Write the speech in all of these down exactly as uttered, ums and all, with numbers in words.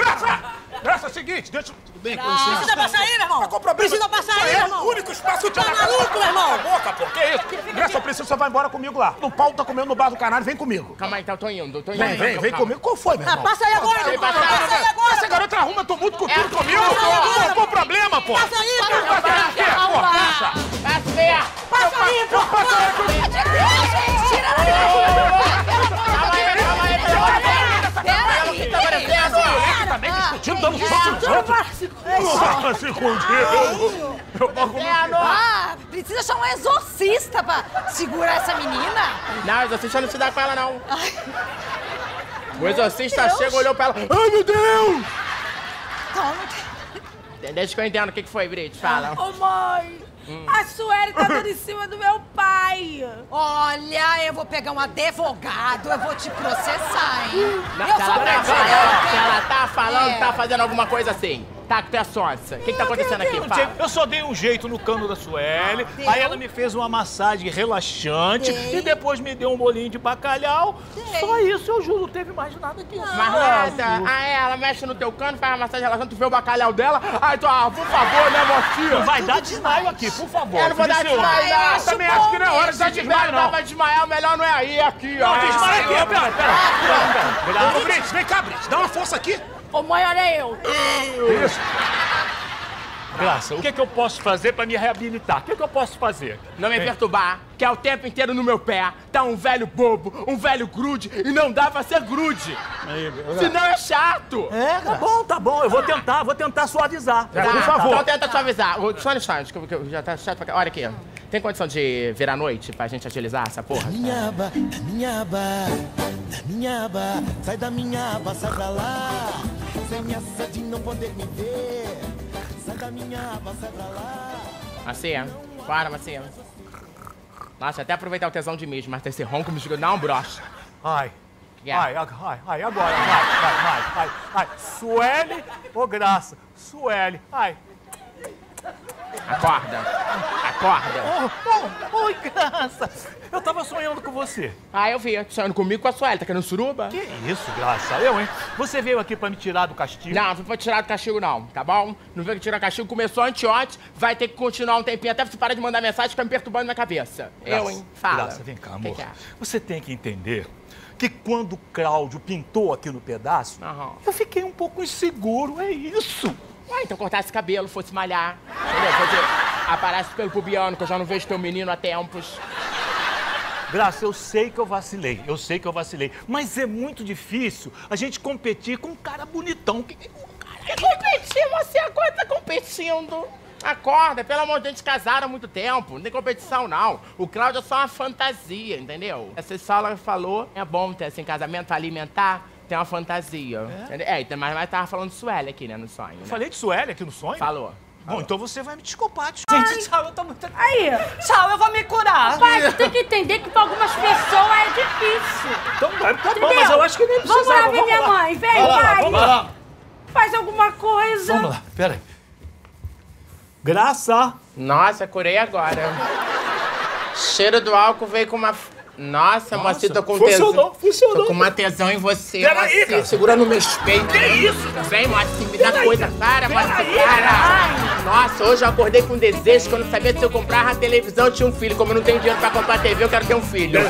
Graça! Graça, é o seguinte, deixa... Tudo bem, com licença. Precisa passar aí, meu irmão! Tá com problema? Precisa passar aí, meu irmão! É o único espaço de... Tá maluco, meu irmão! Boca, pô, que isso? Graça, eu preciso, você vai embora comigo lá. No pau tá comendo no bar do Canário, vem comigo. Calma aí, então, tô indo, tô indo. Vem, vem, vem comigo. Qual foi, meu irmão? Passa aí agora, meu irmão! Passa aí agora! Essa garota arruma tumulto com tudo comigo, pô! Qual o problema, pô? Passa aí, meu irmão! Passa aí, pô! Passa! Passa aí! Passa aí, pô! Passa se escondeu! Ah, precisa chamar um exorcista pra segurar essa menina? Não, exorcista não se dá com ela, não. Ai. O exorcista chega, olhou pra ela. Ai, meu Deus! Toma. Deixa que eu entendo o que foi, Briti. Fala. Ô, mãe! Hum. A Sueli tá dando em cima do meu pai. Olha, eu vou pegar um advogado, eu vou te processar, hein? Não, eu sou pra te... Ela tá falando, é. tá fazendo alguma coisa assim. Tá, que tu é sócia. O que que tá acontecendo aqui, Fábio? Eu só dei um jeito no cano da Sueli, ah, aí ela me fez uma massagem relaxante deu. e depois me deu um bolinho de bacalhau. Deu. Só isso, eu juro, não teve mais nada aqui. Mas nada. Aí ela mexe no teu cano, faz uma massagem relaxante, tu vê o bacalhau dela, aí tu, ah, por favor, né, Moacir? Não vai dar desmaio aqui, por favor. Eu não vou dar desmaio, não. Eu também acho que não é hora de dar desmaio, não. Se vai desmaiar, o melhor não é aí, aqui, ó. Não, desmaia aqui, pera, pera. Ô, Briti, vem cá, Briti, dá uma força aqui. Ô, mãe, olha eu! Isso! Graça, o que é que eu posso fazer pra me reabilitar? O que é que eu posso fazer? Não me Ei. perturbar, que é o tempo inteiro no meu pé. Tá um velho bobo, um velho grude, e não dá pra ser grude. Aí, Senão é chato. É, tá bom, tá bom. Eu vou tentar, vou tentar suavizar. Tá, por favor. Então tenta suavizar. Só um instante, que eu já tá chato pra cá. Olha aqui. Tem condição de vir à noite pra gente agilizar essa porra? Da minha aba, da minha aba, da minha aba, sai da minha aba, sai pra lá. Sem ameaça de não poder me ver. Sai da minha aba, sai pra lá. Macia, para, Macia. Nossa, até aproveitar o tesão de mim, mas tem esse ronco me jogou, dá um broche. Ai. Yeah. Ai, ai, ai, agora, vai, vai, vai, vai, ai. Sueli ou Graça? Sueli, ai. Acorda! Acorda! Oh, oh, oi, Graça! Eu tava sonhando com você. Ah, eu vi. Sonhando comigo com a Sueli. Tá querendo suruba? Que isso, Graça? Eu, hein? Você veio aqui pra me tirar do castigo? Não, não foi pra tirar do castigo, não, tá bom? Não veio que tirar do castigo. Começou anteontem, vai ter que continuar um tempinho até você parar de mandar mensagem que tá me perturbando na cabeça. Graça, eu, hein? Fala. Graça, vem cá, amor. Que que é? Você tem que entender que quando o Cláudio pintou aqui no pedaço, uhum. eu fiquei um pouco inseguro, é isso. Ah, então cortasse cabelo, fosse malhar, entendeu? Fosse... Aparece pelo pubiano, que eu já não vejo teu menino há tempos. Graça, eu sei que eu vacilei, eu sei que eu vacilei. Mas é muito difícil a gente competir com um cara bonitão. Que, que competir? Você agora tá competindo. Acorda, pelo amor de Deus, casaram há muito tempo. Não tem competição, não. O Cláudio é só uma fantasia, entendeu? Essa sala falou, é bom ter assim, casamento pra alimentar. Tem uma fantasia. É, é mas, mas tava falando de Sueli aqui, né, no sonho. Né? Falei de Sueli aqui no sonho? Falou. Bom, Falou. Então você vai me desculpar. Ai. Gente, tchau, eu tô muito... Aí, tchau, eu vou me curar. Pai, você tem que entender que pra algumas pessoas é difícil. Então, tá Entendeu? bom, mas eu acho que nem precisava. Vamos lá ver vamos minha lá. mãe, vem, vai. Lá, vai. Vamos lá. Faz alguma coisa. Vamos lá, peraí. Graça. Nossa, curei agora. Cheiro do álcool veio com uma... Nossa, Moacir, tô com tesão. Funcionou, funcionou. Tô com uma tesão em você, Moacir. Peraí, segura no meu peito. Que isso? Vem, Moacir, me dá coisa. Para, Moacir, para. Nossa, hoje eu acordei com desejo que eu não sabia se eu comprava a televisão eu tinha um filho. Como eu não tenho dinheiro pra comprar a tê vê, eu quero ter um filho.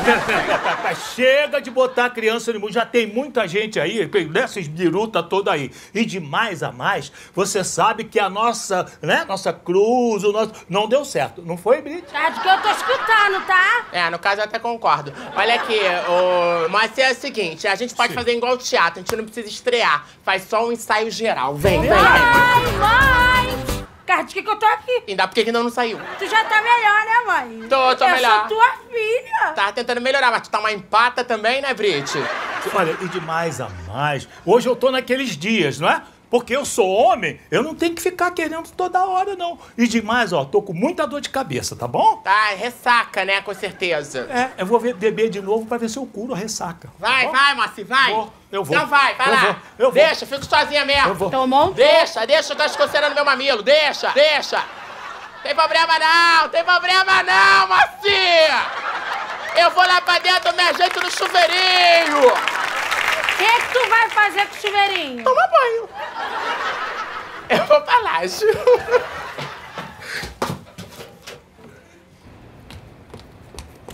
Chega de botar a criança no mundo. Já tem muita gente aí, dessas birutas toda aí. E de mais a mais, você sabe que a nossa, né, nossa cruz, o nosso... Não deu certo, não foi, Briti? É do que eu tô escutando, tá? É, no caso eu até concordo. Olha aqui, o... mas é o seguinte, a gente pode Sim. fazer igual o teatro, a gente não precisa estrear. Faz só um ensaio geral. Vem, vem, vem. Mãe, mãe! Cara, de que que eu tô aqui? Ainda por que que não, não saiu? Tu já tá melhor, né, mãe? Tô, tô eu melhor. Eu sou tua filha. Tá tentando melhorar, mas tu tá uma empata também, né, Briti? Olha, e de mais a mais, hoje eu tô naqueles dias, não é? Porque eu sou homem, eu não tenho que ficar querendo toda hora, não. E demais, ó, tô com muita dor de cabeça, tá bom? Tá, ressaca, né, com certeza. É, eu vou beber de novo pra ver se eu curo a ressaca. Vai, tá vai, Moacir, vai. Vou, eu vou. Então vai, vai eu lá. Vou, eu vou. Deixa, fico sozinha mesmo. Tomou? Deixa, deixa, eu tô escocerando meu mamilo, deixa, deixa. Tem problema não, tem problema não, Moacir. Eu vou lá pra dentro, eu me ajeito no chuveirinho. O que que tu vai fazer com o chuveirinho? Toma banho. pro palácio.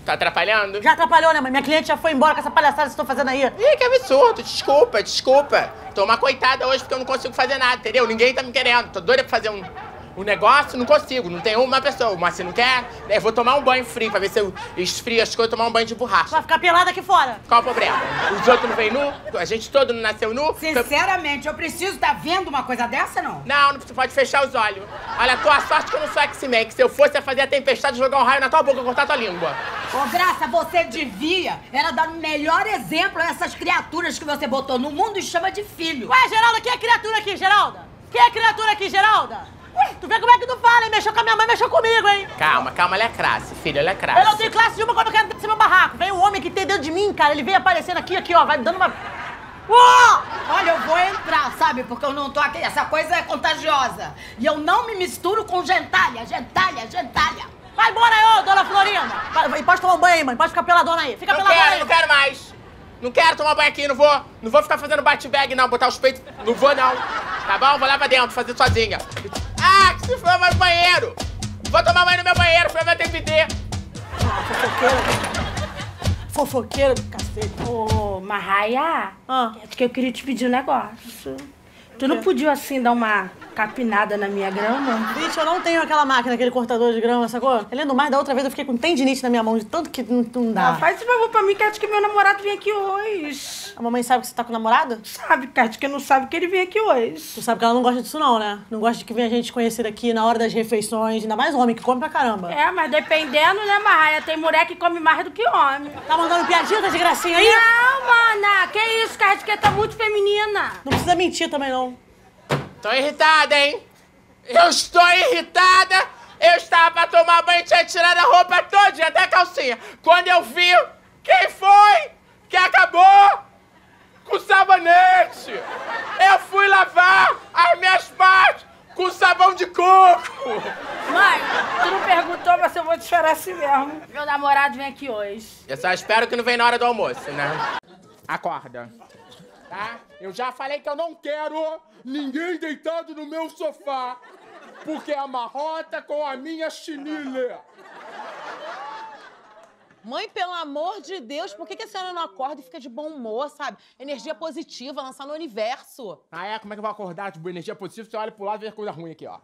Tá atrapalhando? Já atrapalhou, né, mãe? Minha cliente já foi embora com essa palhaçada que vocês estão fazendo aí. Ih, que absurdo. Desculpa, desculpa. Tô uma coitada hoje porque eu não consigo fazer nada, entendeu? Ninguém tá me querendo. Tô doida pra fazer um, um negócio, não consigo. Não tem uma pessoa. O Moacir não quer. Eu vou tomar um banho frio pra ver se eu esfrio as coisas e tomar um banho de borracha. Vai ficar pelada aqui fora. Qual o problema? Os outros não vêm nu? A gente todo não nasceu nu? Sinceramente, eu preciso estar tá vendo uma coisa dessa, não? Não, não pode fechar os olhos. Olha, a tua sorte que eu não sou X-Men, que se eu fosse ia fazer a tempestade, jogar um raio na tua boca e cortar tua língua. Ô, Graça, você devia era dar o melhor exemplo a essas criaturas que você botou no mundo e chama de filho. Ué, Geralda, quem é criatura aqui, Geralda? Quem é criatura aqui, Geralda? Ué, tu vê como é que tu fala, hein? Mexeu com a minha mãe, mexeu comigo, hein? Calma, calma, ela é classe, filho, ela é classe. Eu não tenho classe nenhuma quando eu quero descer meu barraco. Vem um homem que tem dentro de mim, cara, ele vem aparecendo aqui, aqui, ó, vai dando uma... Uou! Olha, eu vou entrar, sabe? Porque eu não tô aqui, essa coisa é contagiosa. E eu não me misturo com gentalha, gentalha, gentalha. Vai embora aí, ô, dona Florinda. E pode tomar um banho aí, mãe. Pode ficar peladona aí. Fica peladona aí. Não quero mais. Não quero tomar banho aqui, não vou. Não vou ficar fazendo bate-bag, não. Botar os peitos. Não vou, não. Tá bom? Vou lá pra dentro, fazer sozinha. Ah, que se for, vai no banheiro. Vou tomar banho no meu banheiro, pra ver T V D. Ah, fofoqueira. Fofoqueira do cacete. Ô, Marraia, ah. Acho que eu queria te pedir um negócio. Tu não podia, assim, dar uma capinada na minha grama? Briti, eu não tenho aquela máquina, aquele cortador de grama, sacou? Além do mais, da outra vez eu fiquei com tendinite na minha mão, de tanto que não, não dá. Ah, faz esse favor pra mim, que acho que meu namorado vem aqui hoje. A mamãe sabe que você tá com o namorado? Sabe, Cátia, que não sabe que ele vem aqui hoje. Tu sabe que ela não gosta disso não, né? Não gosta de que venha a gente conhecer aqui na hora das refeições, ainda mais homem que come pra caramba. É, mas dependendo, né, Marraia? Tem mulher que come mais do que homem. Tá mandando piadinha, tá de gracinha aí? Não, mana! Que isso, Cátia, que tá muito feminina. Não precisa mentir também, não. Tô irritada, hein? Eu estou irritada! Eu estava pra tomar banho e tinha tirado a roupa toda, até a calcinha. Quando eu vi, quem foi que acabou com sabonete? Eu fui lavar as minhas partes com sabão de coco! Mãe, tu não perguntou, mas eu vou te chorar assim mesmo. Meu namorado vem aqui hoje. Eu só espero que não venha na hora do almoço, né? Acorda. Tá? Eu já falei que eu não quero ninguém deitado no meu sofá, porque amarrota com a minha chinilha. Mãe, pelo amor de Deus, por que, que a senhora não acorda e fica de bom humor, sabe? Energia positiva, lançar no universo. Ah, é? Como é que eu vou acordar de boa energia positiva? Você olha pro lado e vê coisa ruim aqui, ó.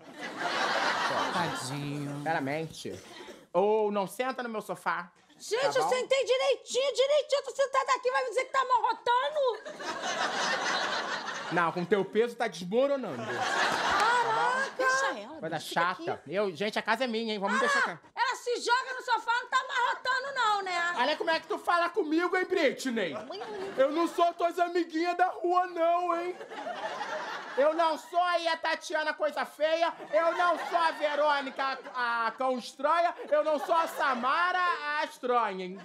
Tadinho. Sinceramente. Ou não senta no meu sofá. Gente, tá eu sentei direitinho, direitinho. Eu tô sentada aqui, vai me dizer que tá amarrotando? Não, com teu peso tá desmoronando. Caraca! Tá, deixa ela. Coisa chata. Aqui. Eu, gente, a casa é minha, hein? Vamos ah, deixar aqui. Ela se joga no sofá, não tá amarrotando, não, né? Olha como é que tu fala comigo, hein, Britney? Eu não sou tuas amiguinhas da rua, não, hein? Eu não sou aí a Tatiana Coisa Feia, eu não sou a Verônica, a, a Cão Estranha, eu não sou a Samara, a Estranha, hein?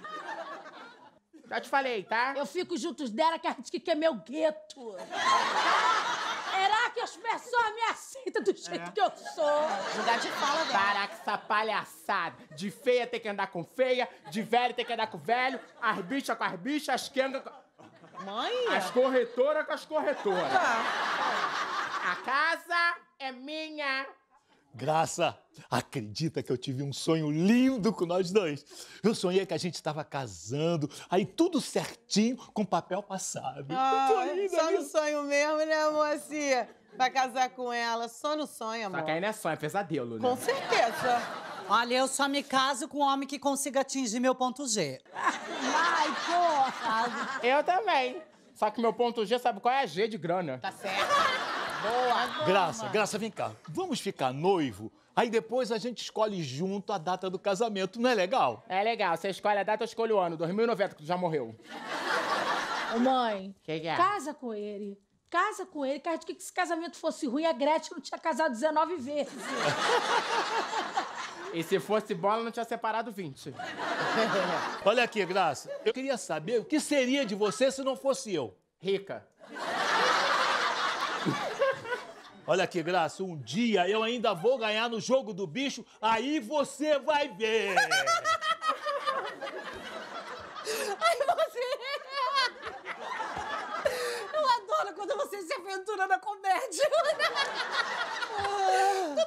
Já te falei, tá? Eu fico juntos dela, que a gente que é meu gueto. Será que as pessoas me aceitam do jeito é. que eu sou? Jogar de fala dela. Para com essa palhaçada. De feia tem que andar com feia, de velho tem que andar com velho, as bichas com as bichas, as quengas com... Mãe? As corretoras com as corretoras. Ah. A casa é minha. Graça, acredita que eu tive um sonho lindo com nós dois. Eu sonhei que a gente estava casando, aí tudo certinho, com papel passado. Ah, só no sonho mesmo, né, Moacir? Pra casar com ela, só no sonho, amor. Só que aí não é sonho, é pesadelo, né? Com certeza. Olha, eu só me caso com um homem que consiga atingir meu ponto G. Ai, porra! Eu também. Só que meu ponto G sabe qual é a G de grana. Tá certo. Boa. Graça, boa, Graça, vem cá. Vamos ficar noivo? Aí depois a gente escolhe junto a data do casamento, não é legal? É legal. Você escolhe a data, eu escolho o ano. dois mil e noventa, que tu já morreu. Ô, mãe. Que que é? Casa com ele. Casa com ele, cara, de que se casamento fosse ruim, a Gretchen não tinha casado dezenove vezes. E se fosse bola, não tinha separado vinte. Olha aqui, Graça, eu queria saber o que seria de você se não fosse eu. Rica. Olha aqui, Graça, um dia eu ainda vou ganhar no jogo do bicho, aí você vai ver. Aí você... Quando você se aventura na comédia.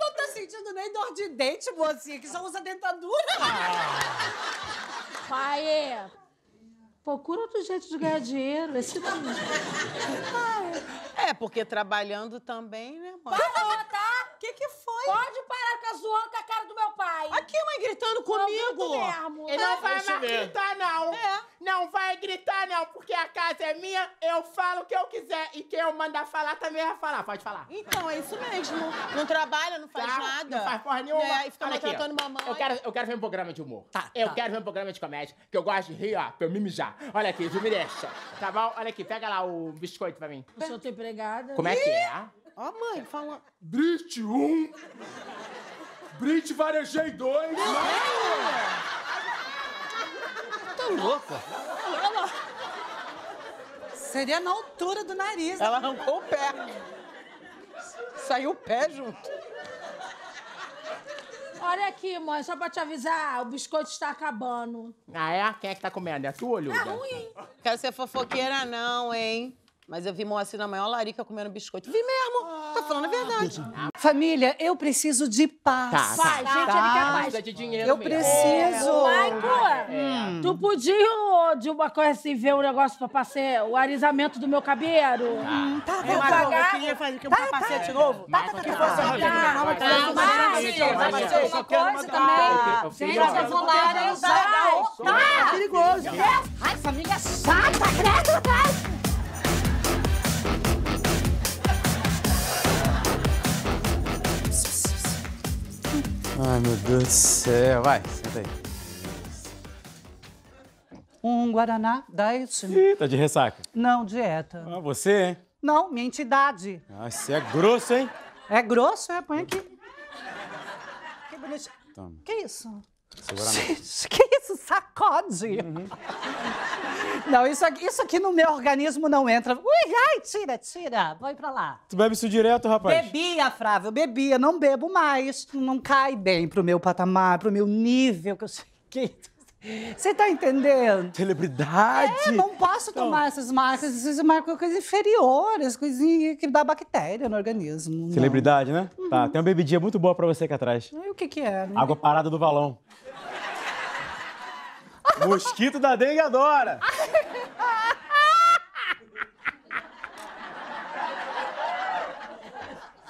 não tá sentindo nem dor de dente, mocinha, que só usa dentadura. Pai, procura outro jeito de ganhar dinheiro. Esse não. É, porque trabalhando também, né, mãe? Parou, tá? O que que foi? Pode parar ficar zoando com a cara do meu pai. Aqui, mãe, gritando comigo. Mesmo. Ele não vai mais gritar, não. É. Não vai gritar, não, porque a casa é minha, eu falo o que eu quiser. E quem eu mandar falar também vai falar. Pode falar. Então, é isso mesmo. Não trabalha, não faz tá, nada. Não faz porra nenhuma. É, e fica maltratando mamãe. Eu quero, eu quero ver um programa de humor. Tá, eu tá. quero ver um programa de comédia, que eu gosto de rir, ó, pra eu me mijar. Olha aqui, me deixa. Tá bom? Olha aqui, pega lá o biscoito pra mim. Eu sou tua empregada. Como é que é? Ó, oh, mãe, fala... Briti um, Briti Varejei dois... Tá louca? Ela... Seria na altura do nariz. Ela arrancou o pé. Saiu o pé junto. Olha aqui, mãe, só pra te avisar, o biscoito está acabando. Ah, é? Quem é que tá comendo? É tu, olhuda? É ruim, hein? Quero ser fofoqueira não, hein? Mas eu vi Moacir na maior larica comendo biscoito. Vi mesmo. Ah, tá falando a verdade. Família, eu preciso de paz. Tá, tá, Pai, tá, gente, tá, ele quer paz. Tá de dinheiro eu mesmo. preciso. É, Michael, é. Tu podia, de uma coisa assim, ver um negócio pra passear, o alisamento do meu cabelo? Hum, tá, eu pagar. Eu queria fazer um capacete tá, tá, novo. Tá, tá, tá. Que fosse uma coisa também. Gente, eu vou lá, eu vou lá. Tá perigoso. Ai, família chata, credo, cara. Ai, meu Deus do céu. Vai, senta aí. Um Guaraná, diet. Ih, tá de ressaca. Não, dieta. Ah, você, hein? Não, minha entidade. Ah, você é grosso, hein? É grosso? É, põe aqui. Que bonito. Toma. Que isso? Gente, que isso? Sacode. Uhum. Não, isso aqui, isso aqui no meu organismo não entra. Ui, ai, tira, tira. Vai pra lá. Tu bebe isso direto, rapaz? Bebia, Frávio, eu bebia. Não bebo mais. Não cai bem pro meu patamar, pro meu nível que eu cheguei. Você tá entendendo? Celebridade. É, não posso então... tomar essas marcas. Essas marcas coisas inferiores, coisinha que dá bactéria no organismo. Celebridade, não. né? Uhum. Tá, tem uma bebidinha muito boa pra você aqui atrás. E o que que é? Né? Água parada do balão. Mosquito da dengue adora.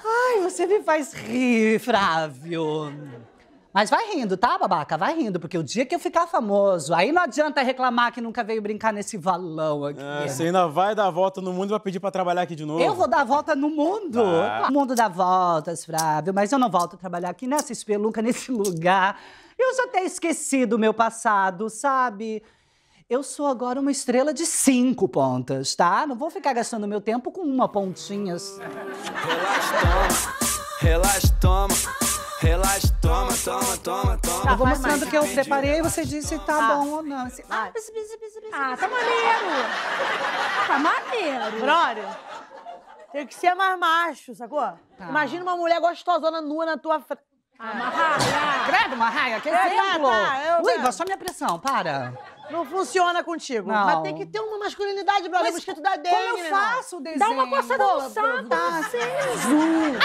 Ai, você me faz rir, Frávio. Mas vai rindo, tá, babaca? Vai rindo, porque o dia que eu ficar famoso, aí não adianta reclamar que nunca veio brincar nesse valão aqui. É, você ainda vai dar a volta no mundo e vai pedir pra trabalhar aqui de novo. Eu vou dar a volta no mundo? Ah. O mundo dá voltas, Frávio, mas eu não volto a trabalhar aqui nessa espeluca, nesse lugar. Eu já até esqueci do meu passado, sabe? Eu sou agora uma estrela de cinco pontas, tá? Não vou ficar gastando meu tempo com uma pontinha. Relaxa, toma, relaxa, toma. Relaxa, toma, toma, toma, toma. Tá, eu vou mostrando o que eu preparei e você disse tá ah, bom ou não. Assim, ah, bis, bis, bis, bis, bis. ah, tá maneiro. Tá maneiro. Brother, tem que ser mais macho, sacou? Tá. Imagina uma mulher gostosona nua na tua frente. Ah, Marraia. Credo, Marraia, que exemplo. Tá, Ui, baixou minha pressão, para. Não funciona contigo. Não. Mas tem que ter uma masculinidade, brother. Mas da dengue, como eu faço o desenho? Dá uma coçada no saco. Tá,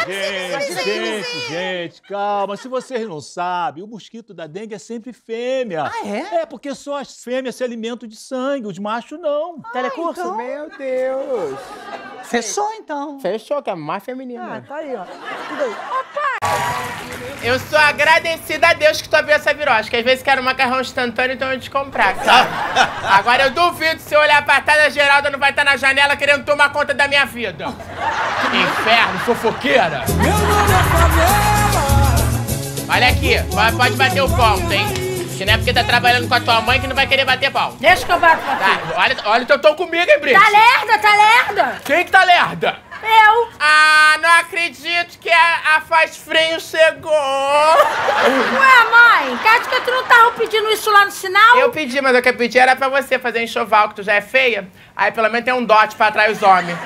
gente, gente, gente, calma. Se vocês não sabem, o mosquito da dengue é sempre fêmea. Ah, é? É, porque só as fêmeas se alimentam de sangue. Os machos, não. Ah, Telecurso? Então... Meu Deus. Fechou, então. Fechou, que é mais feminina. Ah, tá aí, ó. Tudo aí. Opa! Eu sou agradecida a Deus que tu abriu essa virose, que às vezes quero macarrão instantâneo, então eu te comprar. Agora eu duvido se eu olhar pra trás, a Geralda não vai estar na janela querendo tomar conta da minha vida. Que inferno, fofoqueira. Meu nome é Favela. Olha aqui, pode bater o ponto, hein? Que não é porque tá trabalhando com a tua mãe que não vai querer bater pau. Deixa que eu bato pra tá, olha, olha o teu tom comigo, hein, Brito? Tá lerda, tá lerda? Quem que tá lerda? Eu. Ah, não acredito que a, a Faz Frio chegou. Ué, mãe, Cátia, que tu não tava pedindo isso lá no sinal? Eu pedi, mas o que eu pedi era pra você fazer enxoval, que tu já é feia. Aí pelo menos tem um dote pra atrair os homens.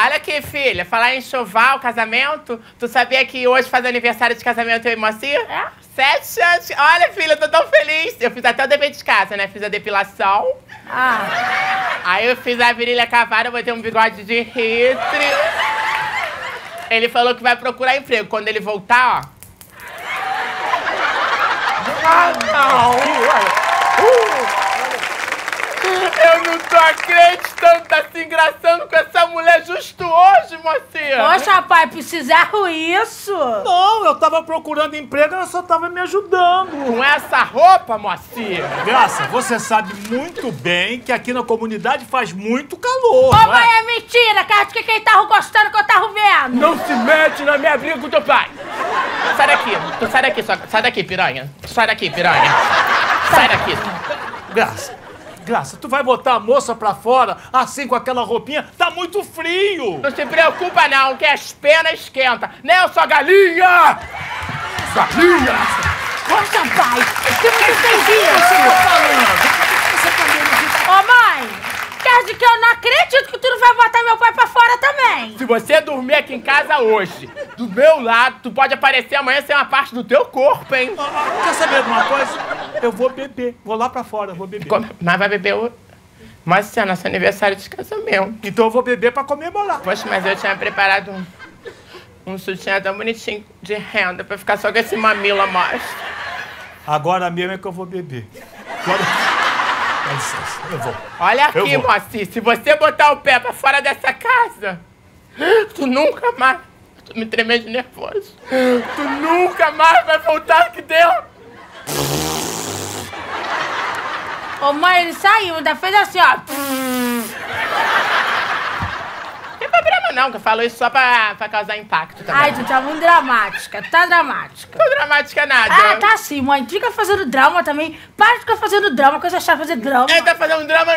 Olha aqui, filha, falar em enxoval, casamento, tu sabia que hoje faz aniversário de casamento eu e Moacir? É? Sete anos. Olha, filha, eu tô tão feliz. Eu fiz até o dever de casa, né? Fiz a depilação. Ah. Aí eu fiz a virilha cavada, eu botei um bigode de hitre. ele falou que vai procurar emprego. Quando ele voltar, ó... Ah, não! Eu não tô acreditando, tá se engraçando com essa mulher justo hoje, Moacir! Poxa, pai, precisaram isso? Não, eu tava procurando emprego, ela só tava me ajudando. Com essa roupa, Moacir? Graça, você sabe muito bem que aqui na comunidade faz muito calor. Ô, não mãe, é, é mentira, cara, porque quem tava gostando que eu tava vendo? Não se mete na minha briga com teu pai! Sai daqui, sai daqui, sai daqui, piranha. Sai daqui, piranha. Sai daqui. Graça, Graça, tu vai botar a moça pra fora, assim, com aquela roupinha? Tá muito frio. Não se preocupa não, que as penas esquentam. Né, eu sou galinha! Galinha! Nossa, pai, você não entendia o que eu tô falando. Ô, mãe, quer dizer que eu não acredito que tu não vai botar meu pai pra fora também. Se você dormir aqui em casa hoje... do meu lado, tu pode aparecer amanhã sem uma parte do teu corpo, hein? Ah, quer saber de uma coisa? Eu vou beber. Vou lá pra fora, vou beber. Come... Mas vai beber hoje? Mas, se é nosso aniversário de casamento. Então eu vou beber pra comemorar. Poxa, mas eu tinha preparado um, um sutiã tão bonitinho de renda pra ficar só com esse mamilo a mais. Agora mesmo é que eu vou beber. Agora... Eu vou. Olha aqui, Moacir, se você botar o pé pra fora dessa casa, tu nunca mais... Tu me tremei de nervoso. Tu nunca mais vai voltar aqui dentro. Ô, mãe, ele saiu, ainda fez assim, ó. Não tem problema não, que eu falo isso só pra, pra causar impacto também. Ai, tu tá muito dramática, tá dramática. Não tô dramática nada. Ah, tá sim, mãe. Fica fazendo drama também. Para de ficar fazendo drama, coisa chata fazer drama. Ele tá fazendo drama...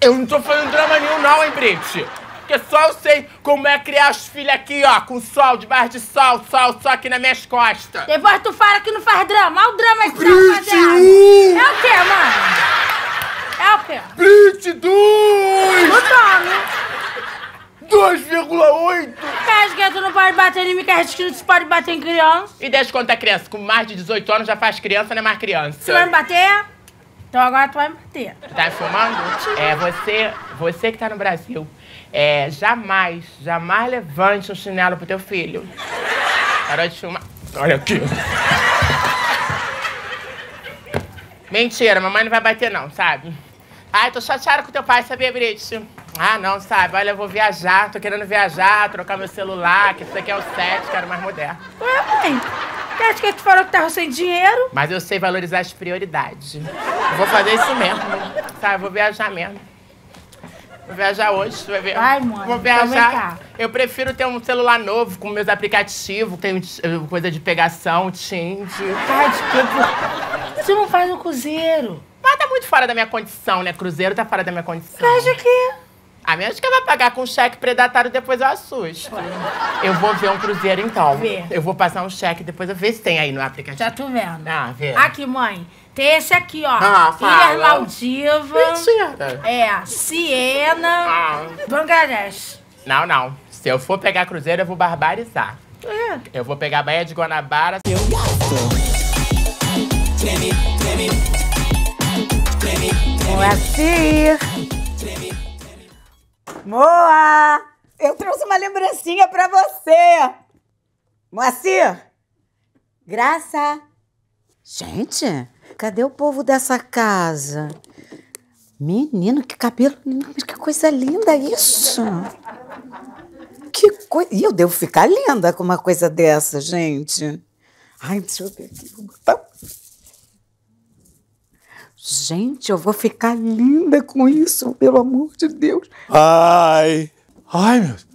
Eu não tô fazendo drama nenhum não, hein, Briti? Porque só eu sei como é criar os filhos aqui, ó, com sol, debaixo de sol, sol, só aqui nas minhas costas. Depois tu fala que não faz drama. Olha o drama que tu tá fazendo. É o quê, mãe? É o quê? vinte e dois! O nome? dois vírgula oito! Quer que tu não pode bater em mim, quer que tu pode bater em criança? E desde quando tá criança? Com mais de dezoito anos já faz criança, não é mais criança. Tu vai me bater? Então agora tu vai me bater. Tá me filmando? É, você, você que tá no Brasil. É, jamais, jamais levante um chinelo pro teu filho. Parou de filmar. Olha aqui. Mentira, mamãe não vai bater não, sabe? Ai, tô chateada com teu pai, sabia, Briti? Ah, não, sabe? Olha, eu vou viajar, tô querendo viajar, trocar meu celular, que isso aqui é o sete, quero mais moderno. Ué, mãe, você acha que tu falou que tava sem dinheiro? Mas eu sei valorizar as prioridades. Eu vou fazer isso mesmo, sabe? Eu vou viajar mesmo. Vou viajar hoje, você vai ver. Ai, mãe, vou viajar. Eu prefiro ter um celular novo, com meus aplicativos, tem coisa de pegação, Tinder. Ai, de que... Você não faz um cruzeiro. Mas tá muito fora da minha condição, né? Cruzeiro tá fora da minha condição. Faz o quê? A menos que eu vá pagar com cheque predatário, depois eu assusto. Ué. Eu vou ver um cruzeiro, então. Vê. Eu vou passar um cheque, depois eu vejo se tem aí no aplicativo. Já tô vendo. Ah, vê. Aqui, mãe. Tem esse aqui, ó. Ah, Ilhas Maldivas. Mentira. É, Siena. Ah. Bangladesh. Não, não. Se eu for pegar cruzeiro, eu vou barbarizar. É. Eu vou pegar a Baía de Guanabara. Eu gosto. Moa! Eu trouxe uma lembrancinha pra você! Moacir! Graça! Gente, cadê o povo dessa casa? Menino, que cabelo lindo! Que coisa linda isso! Que coisa... E eu devo ficar linda com uma coisa dessa, gente! Ai, deixa eu ver aqui. Gente, eu vou ficar linda com isso, pelo amor de Deus. Ai, ai, meu Deus.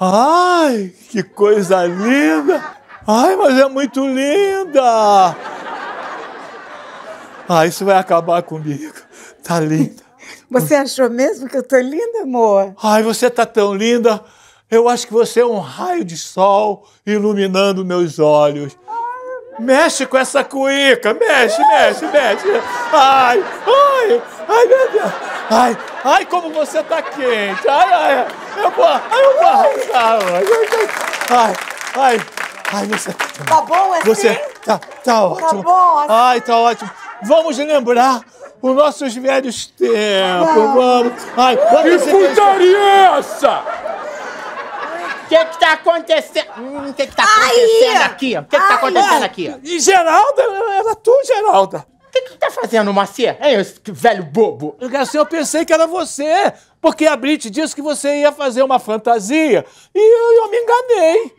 Ai, que coisa linda. Ai, mas é muito linda. Ai, isso vai acabar comigo. Tá linda. Você achou mesmo que eu tô linda, amor? Ai, você tá tão linda. Eu acho que você é um raio de sol iluminando meus olhos. Mexe com essa cuíca, mexe, mexe, mexe. Ai, ai, ai, meu Deus. Ai, ai, como você tá quente. Ai, ai, eu vou, eu vou arrasar. Ai, ai, ai, você... Tá bom assim? Você tá, tá ótimo. Tá bom assim? Ai, tá ótimo. Vamos lembrar os nossos velhos tempos, vamos. Ai, vamos. Que putaria é essa? O que que tá acontecendo? Hum, o que que tá acontecendo aqui? O que que tá acontecendo aqui? E Geralda, era tu, Geralda. O que que tá fazendo, Moacir? Hein, esse velho bobo? Garcia, eu pensei que era você, porque a Briti disse que você ia fazer uma fantasia e eu, eu me enganei.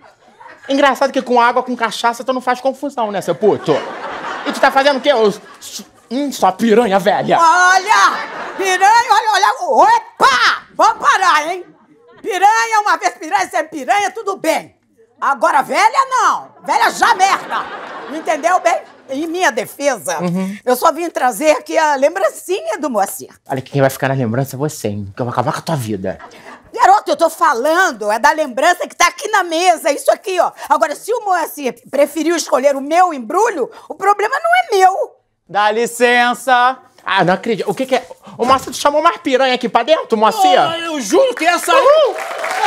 Engraçado que com água, com cachaça, tu não faz confusão, né, seu puto? E tu tá fazendo o quê? Eu... Hum, sua piranha velha. Olha! Piranha, olha, olha... Opa! Vamos parar, hein? Piranha, uma vez piranha, sem piranha, tudo bem. Agora, velha, não. Velha já merda. Entendeu bem? Em minha defesa, uhum. eu só vim trazer aqui a lembrancinha do Moacir. Olha, quem vai ficar na lembrança é você, hein? Que eu vou acabar com a tua vida. Garoto, eu tô falando, é da lembrança que tá aqui na mesa, isso aqui, ó. Agora, se o Moacir preferiu escolher o meu embrulho, o problema não é meu. Dá licença. Ah, não acredito. O que que é? O Moacir chamou mais piranha aqui pra dentro, Moacir? Oh, eu juro que essa... Uhum.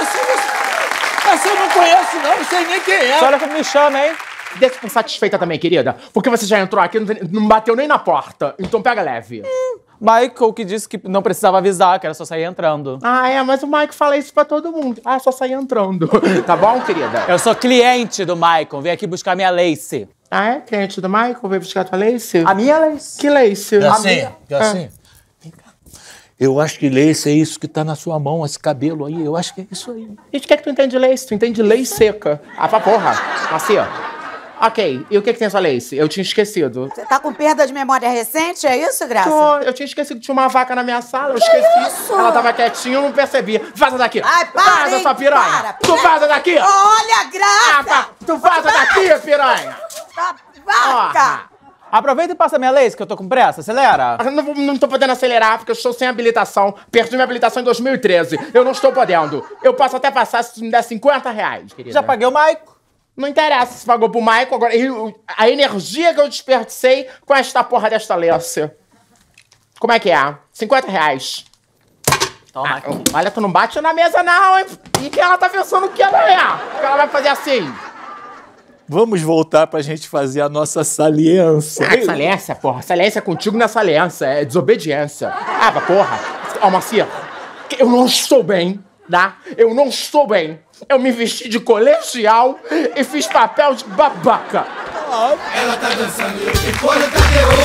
Essa, essa, essa eu não conheço, não. Não sei nem quem é. Só olha que me chama, hein? Deixa por satisfeita também, querida. Porque você já entrou aqui, não bateu nem na porta. Então pega leve. Hum. Michael que disse que não precisava avisar, que era só sair entrando. Ah, é? Mas o Michael fala isso pra todo mundo. Ah, só sair entrando. Tá bom, querida? Eu sou cliente do Michael. Vim aqui buscar minha lace. Ah, é? Cliente do Michael? Veio buscar tua lace? A minha lace. Que lace? É assim, minha... é assim. É. Vem cá. Eu acho que lace é isso que tá na sua mão, esse cabelo aí. Eu acho que é isso aí. E de que é que tu entende lace? Tu entende lace seca. Ah, pra porra. Assim, ó. Ok, e o que que tem a sua lace? Eu tinha esquecido. Você tá com perda de memória recente, é isso, Graça? Tô, eu tinha esquecido que tinha uma vaca na minha sala, eu que esqueci. Isso? Ela tava quietinha, eu não percebi. Vaza daqui! Ai, para! Vaza, hein, sua piranha! Para, tu para. Vaza daqui! Olha, Graça! Ah, pá. Tu vaza para. Daqui, piranha! Tá, vaca! Oh. Aproveita e passa minha lace, que eu tô com pressa. Acelera. Eu não, não tô podendo acelerar, porque eu estou sem habilitação. Perdi minha habilitação em dois mil e treze. Eu não estou podendo. Eu posso até passar se tu me der cinquenta reais, querida. Já paguei o Maico. Não interessa se pagou pro Michael agora. A energia que eu desperdicei com esta porra desta lace. Como é que é? cinquenta reais. Toma aqui. Ah, olha, tu não bate na mesa não, hein? E que ela tá pensando o que ela é? Que ela vai fazer assim. Vamos voltar pra gente fazer a nossa saliência. Ah, saliência, porra. Saliência contigo não é saliência. É desobediência. Ah, porra. Ó, Marcia, eu não estou bem, tá? Eu não estou bem. Eu me vesti de colegial e fiz papel de babaca. Ela tá dançando e foi no